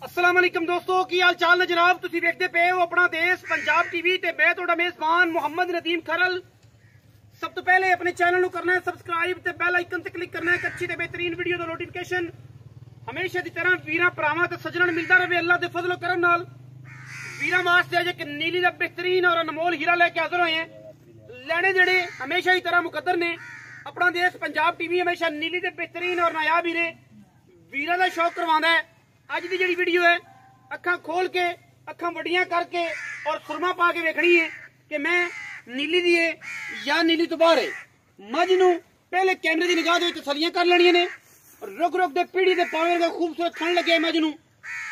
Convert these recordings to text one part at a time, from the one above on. अस्सलाम वालेकुम दोस्तों, की हाल चाल ने जनाब। तुसी देखते पे हो अपना देश पंजाब टीवी ते मैं तुहाडा मेजबान मोहम्मद नदीम खरल। सब तो पहले अपने चैनल नू करना है सबसक्राइब ते बेल आइकन ते क्लिक करना है अच्छी ते बेहतरीन वीडियो दा नोटिफिकेशन हमेशा दी तरह वीरा भरावां ते सजणन मिलदा रहे। अल्लाह दे फजलो करम नाल वीरा मास ते एक नीली दा बेहतरीन और अनमोल हीरा लेके हाजिर होए हैं। लैने जेड़े हमेशा ही तरह मुकद्दर ने। अपना देश पंजाब टीवी हमेशा नीली दे बेहतरीन और नायाब हीरे वीरा दा शौक करवांदा है। अज की जी वीडियो है अखा खोल के अखा वड्डियां करके और सुरमा पा के वेखनी है कि मैं नीली दी है या नीली तो बाहर है। मझ नू पहले कैमरे की निगाह दे तसल्लियां कर लेनियां ने। रुक रुक दे पीढ़ी के पावे का खूबसूरत खण लगे मझ नू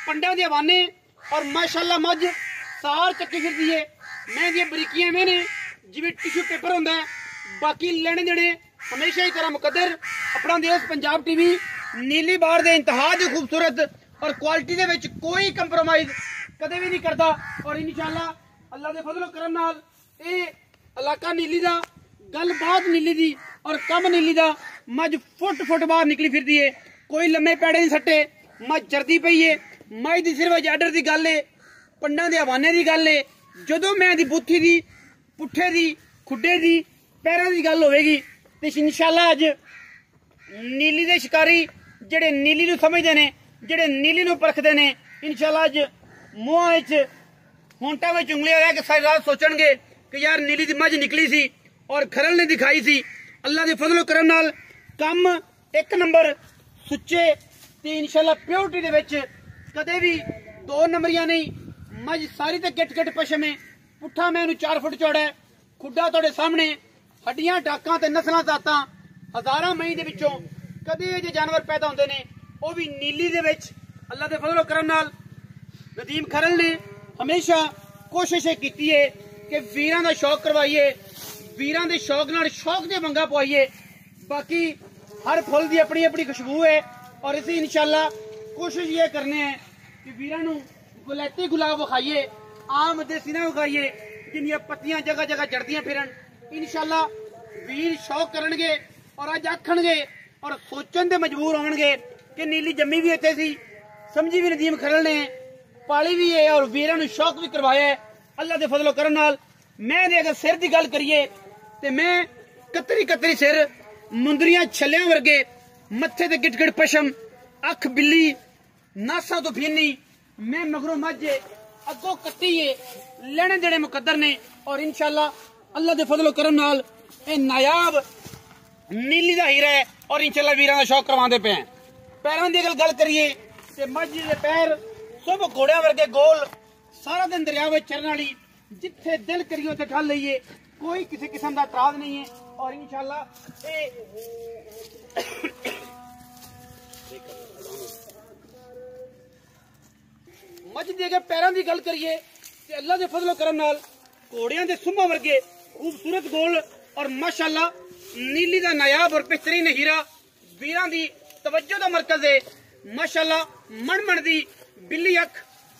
पंडां दे हवाने और माशाल्लाह मझ सार चक्की फिरदी है। मैं दी बरीकियां में ने जिवें टिश्यू पेपर हुंदा है। बाकी लैने देने हमेशा ही तरह मुकद्दर। अपना देश पंजाब टीवी नीली बाहर दे इंतहा दी खूबसूरत और क्वालिटी दे विच कोई कंप्रोमाइज कदे भी नहीं करता। और इंशाल्लाह अल्लाह दे फजलो करम नाल यह इलाका नीली दा, गलबात नीली दी और कम नीली दा। मज फुट फुट बाहर निकली फिरदी है, कोई लम्मे पैड़े नहीं सट्टे। मज चरदी पई है। मज दी सिर्फ आर्डर की गल है, पंडां दे हवाने की गल है। जदों मैं दी बुत्थी दी, पुट्ठे दी, खुड्डे दी, पैरां की गल होवेगी ते इंशाल्लाह अज नीली दे शिकारी जिहड़े नीली नूं समझदे ने, जिहड़े नीली नूं परखदे ने, इंशाल्लाह अज मूहां विच होंटां विच उंगलियां रख के सारी रात सोचणगे कि यार नीली दी मझ निकली सी और खरल ने दिखाई सी। अल्लाह दे फजलो करम नाल कम एक नंबर सुच्चे ते इंशाल्लाह प्योरिटी दे विच कदे भी दो नंबरियां नहीं। मझ सारी ते किट किट पशम है। पुट्ठा मैनू 4 फुट चौड़ा है, खुड्डा तुहाडे सामने, हड्डियां डाकां ते नस्लां जातां हज़ारां मई दे विचों कदे जे जानवर पैदा हुंदे ने वो भी नीली दे विच। अल्लाह दे फजलो करम नाल नदीम खरल ने हमेशा कोशिश की है कि वीरां दा शौक करवाइए, वीरां दे शौक नाल शौक दे मंगा पवाइए। बाकी हर फुल दी अपनी अपनी खुशबू है और इसी इंशाल्लाह कोशिश ये करने है कि वीरां नू गुलैती गुलाब विखाइए, आम देसी ना विखाइए जिन्नियां पत्तियां जगह जगह जड़दियां फिरन। इंशाल्लाह वीर शौक करनगे और अज आखणगे और सोचण ते मजबूर होणगे कि नीली जम्मी भी इत्थे सी, समझी भी नदीम खरल ने, पाली भी है और वीरां नू शौक भी करवाया है। अल्लाह दे फजलो करम नाल मैं दे अगर सिर दी गल करिए ते मैं कतरी कतरी सिर, मुंदरियां छल्लियां वर्गे, मत्थे ते गिटगिट पशम, अख बिल्ली, नासां तो फीनी, मैं मगरों मज्जे, अगों कट्टी है। लैने देने मुकद्दर ने और इंशाल्लाह अल्लाह दे फजलो करम नाल ए नायाब नीली दा हीरा है और इंशाल्लाह वीरां दा शौक करवांदे पे हैं। पैरों की गल करिए ते मज्झी दे पैर सब घोड़ियां वर्गे गोल, सारा दिन दरिया में चरन वाली, जिथे दिल करिए उत्थे ठल लईए, कोई किसी किस्म का एतराज नहीं है। और इंशाल्लाह मज्झ दे अगर पैरों की गल करिए ते अल्लाह दे फजलो करम नाल घोड़ियां दे सुम्मा वर्गे खूबसूरत गोल और माशाल्लाह नीली दा नायाब और बेहतरीन हीरा वीरां दी तवज्जो दा मरकज है। माशाल्लाह मणमण दी बिल्ली अख,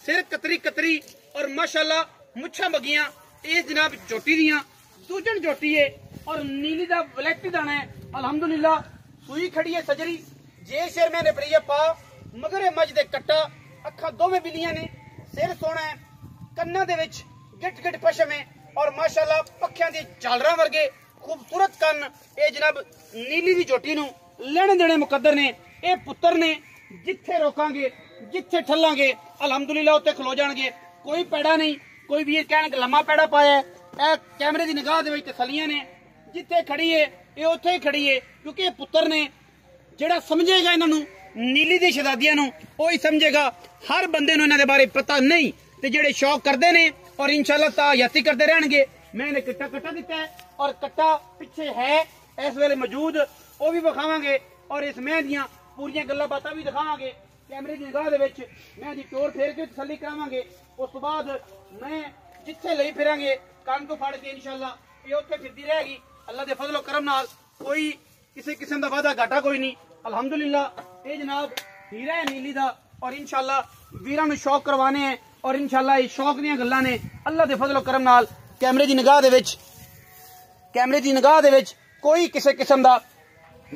सिर कतरी कतरी और माशाल्लाह मुछां बगियां, इस जनाब चोटी दियां दूजन चोटी है और नीली दा वलैटी दाना है। अल्हम्दुलिल्लाह सूई खड़ी है सजरी, जे शेर मैंने बरिया पा मगर मज दे कट्टा, अखा दोवें बिल्लियां ने, सिर सोना है, कन्ना दे विच गिट गिट पशम है और माशाल्लाह पखियां दी झालरां वर्गे खूबसूरत कन्न। ए जनाब नीली दी चोटी नू लेने देने मुकद्दर ने, ए पुत्तर ने, जिथे रोकांगे जिथे ठल्लांगे अलहमदुलिल्लाह उत्थे खलो जाणगे। कोई पैड़ा नहीं, कोई वीर कहण लम्मा पैड़ा पाया। ए कैमरे दी निगाह दे विच तसल्लियां ने, जिथे खड़ी है ए उत्थे ही खड़ी है क्योंकि ए पुत्तर ने। जिहड़ा समझेगा इन्हां नू नीली दी शहजादियां नू ओही समझेगा। हर बंदे नू इन्हां दे बारे पता नहीं ते जिहड़े शौक करदे ने और इंशाअल्लाह तायाती करदे रहणगे। मैं इन्हें कट्टा कट्टा दिता है और कट्टा पिछे है इस वेले मौजूद, वो भी विखावांगे और इस मैं दियां पूरियां गल्लां बातां भी दिखावांगे। कैमरे की निगाह दे विच मैं दी टोर फेर के तसल्ली करावांगे। उस तो बाद मैं जिथे लई फिरांगे कान तो फाड़ के इंशाअल्लाह ये उत्थे फिरदी रहेगी। अल्लाह दे फजलो करम नाल कोई किसी किस्म दा वादा घाटा कोई नहीं। अल्हम्दुलिल्लाह ये जनाब हीरा है नीली दा और इंशाअल्लाह वीरां नू शौक करवाने हैं और इंशाअल्लाह ये शौक दीयां गल्लां ने। अल्लाह दे फजलो करम नाल कैमरे की निगाह दे विच, कैमरे की निगाह दे विच कोई किसी किस्म दा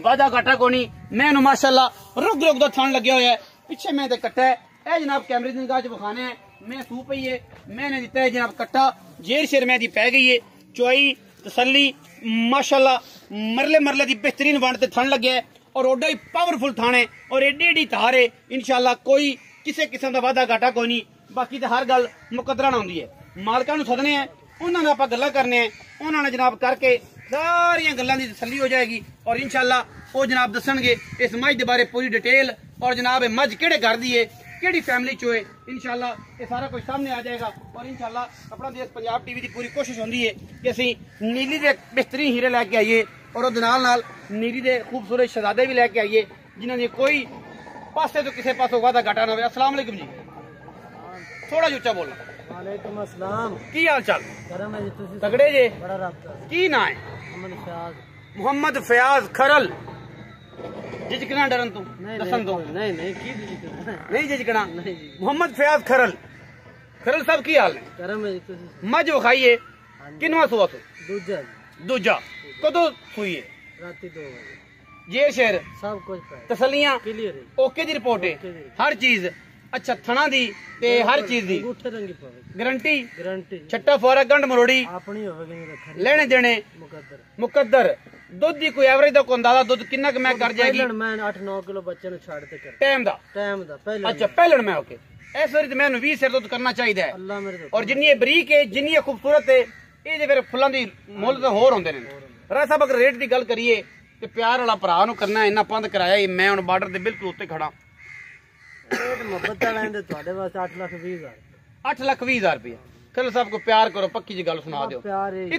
वादा घाटा को नहीं। मैं माशाल्लाह रुक रुक दा थण लग्या होया है, पिछे मैं ते कट्टा है ए जनाब कैमरे की निगाह बखाने मैं सू पई है मैंने दिता है जनाब कट्टा जेर शेर मैं पै गई है चोई तसली माशाल्लाह मरले मरले की बेहतरीन वंड थन लगे और ओडा ही पावरफुल थाने और एडी एडी धार है इंशाल्लाह कोई किसी किस्म का वादा घाटा कोई नहीं। बाकी तो हर गल मुकदरा ना होंगी है मालका सदने हैं उन्होंने आप गल करने उन्होंने जनाब करके सारिया गलों की तसली हो जाएगी और इंशाल्लाह वो जनाब दसणगे इस मझ के बारे पूरी डिटेल और जनाब मझ किहड़े घर दी है किहड़ी फैमिली चो है इंशाल्लाह ये सारा कुछ सामने आ जाएगा और इंशाल्लाह अपना देश पंजाब टीवी की पूरी कोशिश होंदी है कि असी नीली के बेहतरीन हीरे लैके आइए और नीली के खूबसूरत शहजादे भी लैके आइए जिन्होंने कोई पासे तो किसी पासों वादा घाटा ना हो। अस्सलाम वालेकुम जी, थोड़ा जो उच्चा बोलना। वालेकुम अस्सलाम, की हाल चाल? तगड़े जे, की ना है? मोहम्मद फयाज खरल जिजकना डरन तू दसन दो नहीं नहीं की नहीं जिजकना मोहम्मद फयाज खरल खरल साहब की हाल है? करम है जी तुसी मज खाइए किनवा सुआ तो दूजा दूजा कदो सुई है राती 2 बजे ये शेर सब कुछ तसलियां क्लियर है ओके दी रिपोर्ट है हर चीज अच्छा थना दी ते हर चीज दी गुठे रंगी पावे गारंटी गारंटी छट्टा फौरा गंड मरोड़ी अपनी होवेगी रखनी लेने देने मुकद्दर मुकद्दर दूध दी कोई एवरेज दा को अंदाजा दूध कितना क मैं कर जाएगी? पहले मैं 8-9 किलो बच्चे नु छाड़ ते कर टाइम दा पहले अच्छा पहले मैं ओके इस वरी ते मैंनु 20 सिर दूध करना चाहिदा है अल्लाह मेरे और जिन्नी ये बरीक है जिन्नी ये खूबसूरत है ए जे फिर फुल्लां दी मोल ते होर होंदे ने। रा साहब अगर रेट दी गल करिए ते प्यार वाला भरा नु करना इना पंद कराया मैं हुन बॉर्डर दे बिल्कुल उत्ते खड़ा रेट मोहब्बत दा लैंदे तुहाडे वास्ते 8,20,000 8,20,000 रुपया खरल साहब को प्यार करो पक्की जी गल सुना दो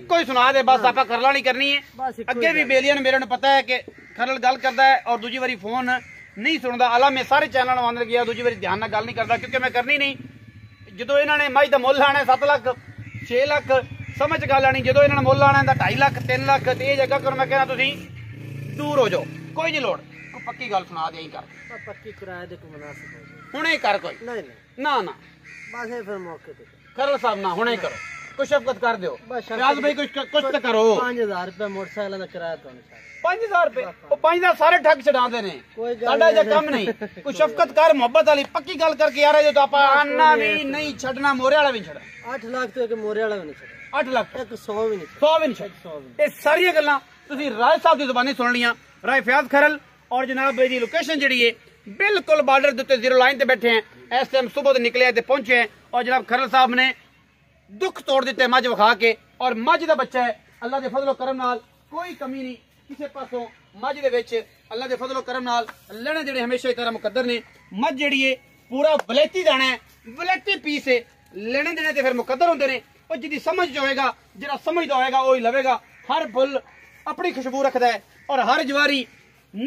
इको ही सुना दे बस आप खरला नहीं करनी है अगे भी बेलिया मेरे ने पता है कि खरल गल करता है और दूजी बारी फोन नहीं सुनता आला मैं सारे चैनल अंदर गया दूजी बारी ध्यान गल नहीं करता क्योंकि मैं करनी नहीं जो इन्होंने मझ का मुल आना 7 लाख 6 लाख समझ गल आनी जो इन्होंने मुल आना 2.5 लाख 3 लाख ये जगह करो मैं कहना तुम दूर हो जाओ कोई नहीं लौड़ पक्की गल सुना दे पक्की किराया हूने कर कोई ना ना बस फिर मौके खरल साहब ना हुणे करो कुछ शफकत कर दो राज भाई कुछ तो करो 5000 रुपए मोटरसाइकिल दा किराया तो नहीं 5000 रुपए ओ 5000 सारे ठग छडांदे ने साडा जे कम नहीं कुछ शफकत कर मोहब्बत वाली पक्की गल करके यार जो तो आपा आना भी नहीं छडना मोरे वाला भी छडा 8 लाख तो एक मोरे वाला भी नहीं छडा 8 लाख एक 100 भी नहीं 100 भी नहीं 100 ए सारी गल्लां तुसी राज साहब दी जुबानी सुन लियां राय फयाज खरल और जनाब भाई दी लोकेशन जड़ी है बिल्कुल बॉर्डर दे उत्ते जीरो लाइन ते बैठे हैं इस टाइम सुबह तो निकले ते पहुंचे हैं और जनाब खरल साहब ने दुख तोड़ दिते मझ विखा के और मझ दा बच्चा है अल्लाह दे फजलो करम नाल कोई कमी नहीं किसी पासों मझ दे विच अल्लाह दे फजलो करम नाल अल्लाह ने जेड़े हमेशा ही तरह मुकद्दर ने मझ जेड़ी है पूरा वलेती दाना है वलेती पीस है लेने देने ते फिर मुकद्दर होंदे ने और जिदी समझ होएगा जेड़ा समझदा होएगा ओही लवेगा हर फुल अपनी खुशबू रखदा है और हर जवारी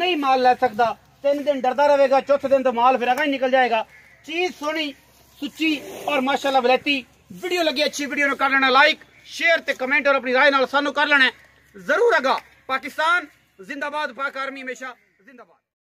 नहीं माल लै सकदा 3 दिन डरदा रहेगा चौथे दिन तो माल फिर अगा ही निकल जाएगा। चीज सोनी सुची और माशाल्लाह वलैती वीडियो लगी अच्छी वीडियो कर लेना लाइक शेयर ते कमेंट और अपनी राय नाल सानू कर लेना जरूर अगा। पाकिस्तान जिंदाबाद, पाक आर्मी हमेशा जिंदाबाद।